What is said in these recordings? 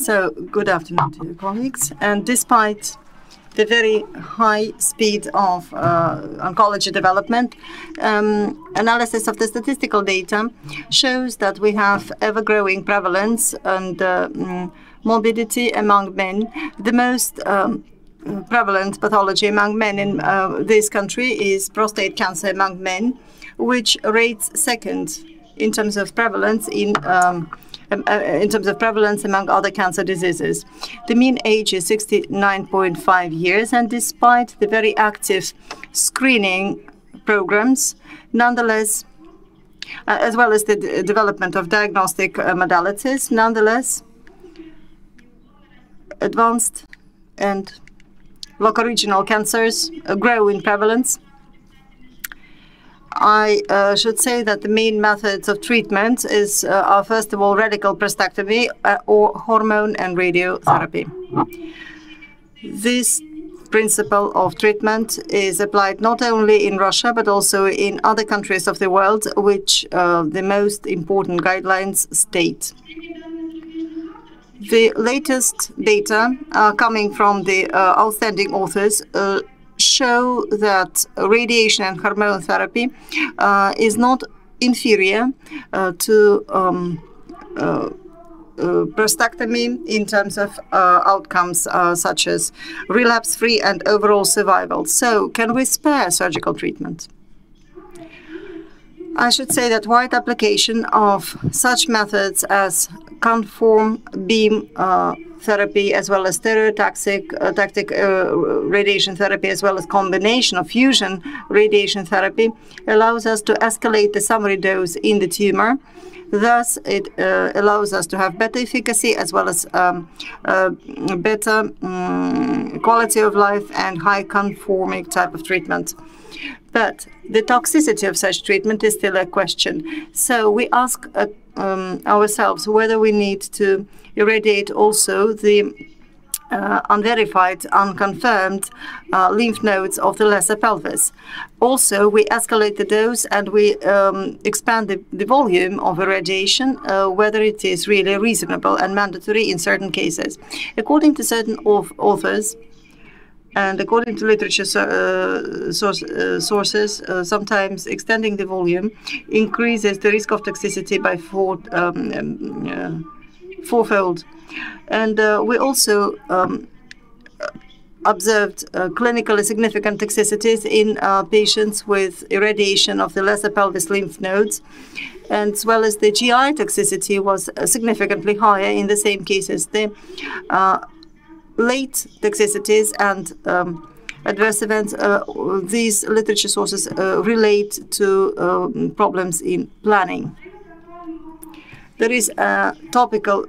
So good afternoon to your colleagues. And despite the very high speed of oncology development, analysis of the statistical data shows that we have ever-growing prevalence and morbidity among men. The most prevalent pathology among men in this country is prostate cancer among men, which rates second in terms of prevalence among other cancer diseases. The mean age is 69.5 years, and despite the very active screening programs, nonetheless, as well as the development of diagnostic modalities, nonetheless, advanced and local regional cancers grow in prevalence. I should say that the main methods of treatment are, first of all, radical prostatectomy or hormone and radiotherapy. This principle of treatment is applied not only in Russia, but also in other countries of the world, which the most important guidelines state. The latest data coming from the outstanding authors show that radiation and hormone therapy is not inferior to prostatectomy in terms of outcomes such as relapse-free and overall survival. So can we spare surgical treatment? I should say that wide application of such methods as conform beam therapy, as well as stereotactic radiation therapy, as well as combination of fusion radiation therapy, allows us to escalate the summary dose in the tumor. Thus, it allows us to have better efficacy, as well as better quality of life and high conformic type of treatment. But the toxicity of such treatment is still a question. So we ask ourselves whether we need to irradiate also the unverified, unconfirmed lymph nodes of the lesser pelvis. Also, we escalate the dose and we expand the volume of irradiation, whether it is really reasonable and mandatory in certain cases. According to certain authors, and according to literature sources, sometimes extending the volume increases the risk of toxicity by fourfold. And we also observed clinically significant toxicities in patients with irradiation of the lesser pelvis lymph nodes, and as well as the GI toxicity was significantly higher in the same cases. The late toxicities and adverse events, these literature sources relate to problems in planning. There is a topical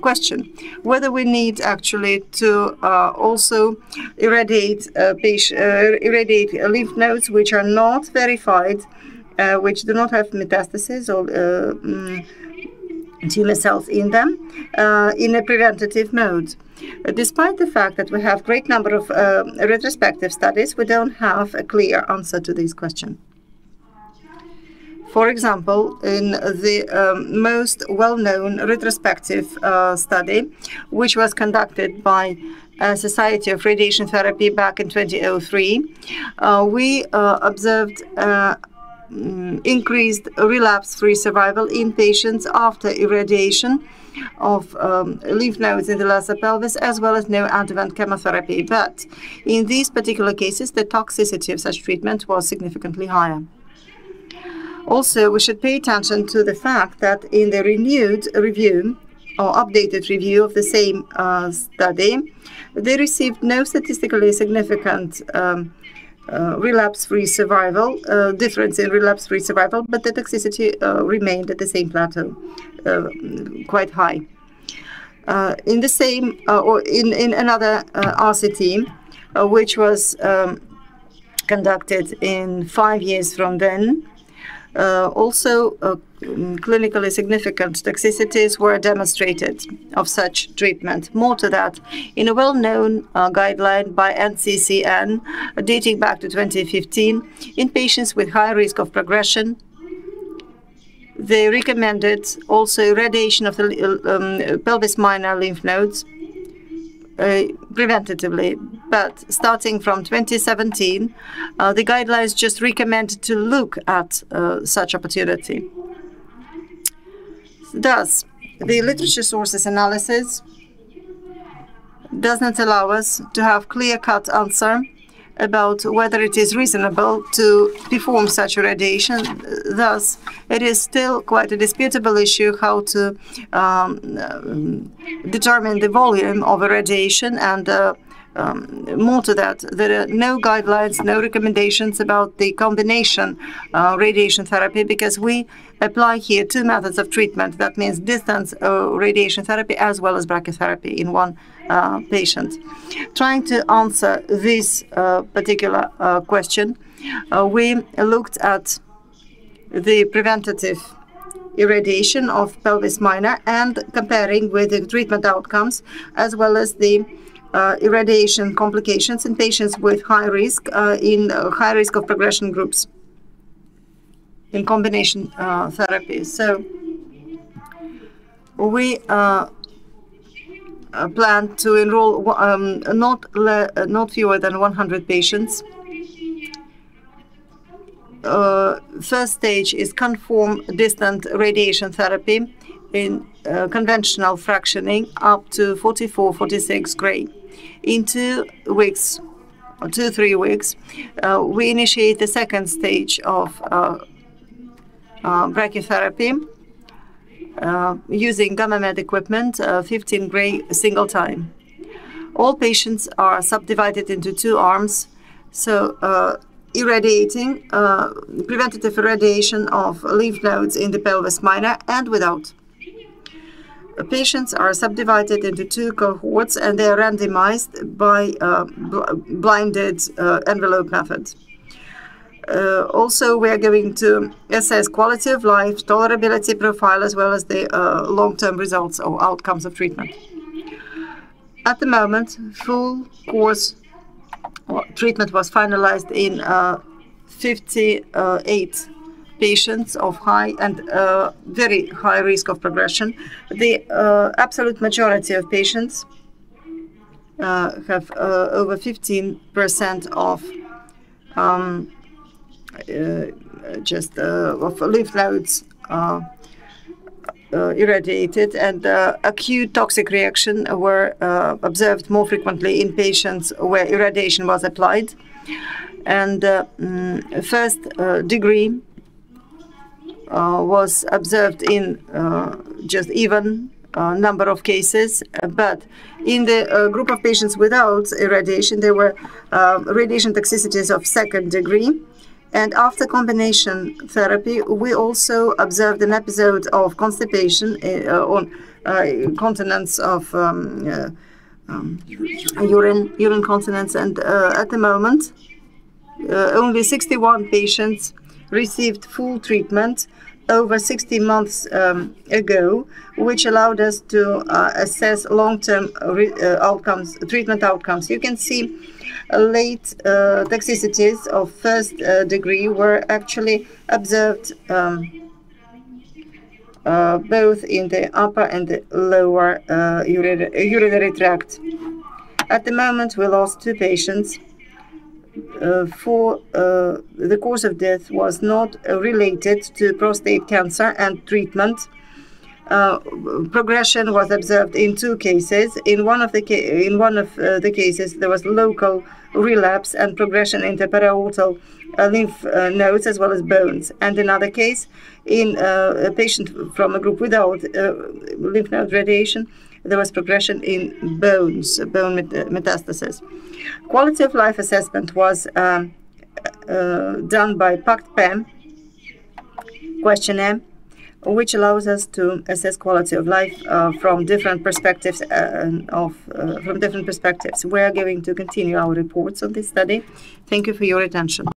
question whether we need actually to also irradiate lymph nodes which are not verified, which do not have metastases or tumor cells in them, in a preventative mode. Despite the fact that we have a great number of retrospective studies, we don't have a clear answer to this question. For example, in the most well-known retrospective study, which was conducted by a Society of Radiation Therapy back in 2003, we observed increased relapse-free survival in patients after irradiation of lymph nodes in the lesser pelvis, as well as no adjuvant chemotherapy. But in these particular cases, the toxicity of such treatment was significantly higher. Also, we should pay attention to the fact that in the renewed review or updated review of the same study, they received no statistically significant relapse-free survival, difference in relapse-free survival, but the toxicity remained at the same plateau, quite high. In the same, or in another RCT, which was conducted in 5 years from then, also clinically significant toxicities were demonstrated of such treatment. More to that, in a well-known guideline by NCCN dating back to 2015, in patients with high risk of progression, They recommended also irradiation of the pelvis minor lymph nodes preventatively. But starting from 2017, the guidelines just recommended to look at such opportunity. Thus, the literature sources analysis does not allow us to have clear-cut answer about whether it is reasonable to perform such irradiation. Thus, it is still quite a disputable issue how to determine the volume of irradiation, and more to that, there are no guidelines, no recommendations about the combination radiation therapy, because we apply here two methods of treatment. That means distance radiation therapy as well as brachytherapy in one patient. Trying to answer this particular question, we looked at the preventative irradiation of pelvis minor and comparing with the treatment outcomes, as well as the irradiation complications in patients with high risk, high risk of progression groups in combination therapy. So we plan to enroll not fewer than 100 patients. First stage is conform distant radiation therapy in conventional fractioning up to 44-46 gray. In 2 weeks, or 2-3 weeks, we initiate the second stage of brachytherapy using gamma med equipment, 15 gray single time. All patients are subdivided into two arms, so irradiating, preventative irradiation of lymph nodes in the pelvis minor and without. Patients are subdivided into two cohorts, and they are randomized by blinded envelope method. Also, we are going to assess quality of life, tolerability profile, as well as the long-term results or outcomes of treatment. At the moment, full course treatment was finalized in 58 patients of high and very high risk of progression. The absolute majority of patients have over 15% of lymph nodes irradiated, and acute toxic reactions were observed more frequently in patients where irradiation was applied. And first degree was observed in just even number of cases, but in the group of patients without irradiation, there were radiation toxicities of second degree. And after combination therapy, we also observed an episode of constipation on continence of urine continence. And at the moment, only 61 patients received full treatment over 60 months ago, which allowed us to assess long-term outcomes, treatment outcomes. You can see late toxicities of first degree were actually observed both in the upper and the lower urinary tract. At the moment, we lost two patients. The cause of death was not related to prostate cancer and treatment. Progression was observed in two cases. In one of the cases, there was local relapse and progression into periaortal lymph nodes as well as bones. And another case, in a patient from a group without lymph node radiation, there was progression in bones, bone metastasis. Quality of life assessment was done by PACT-PEM questionnaire, which allows us to assess quality of life from different perspectives. We are going to continue our reports on this study. Thank you for your attention.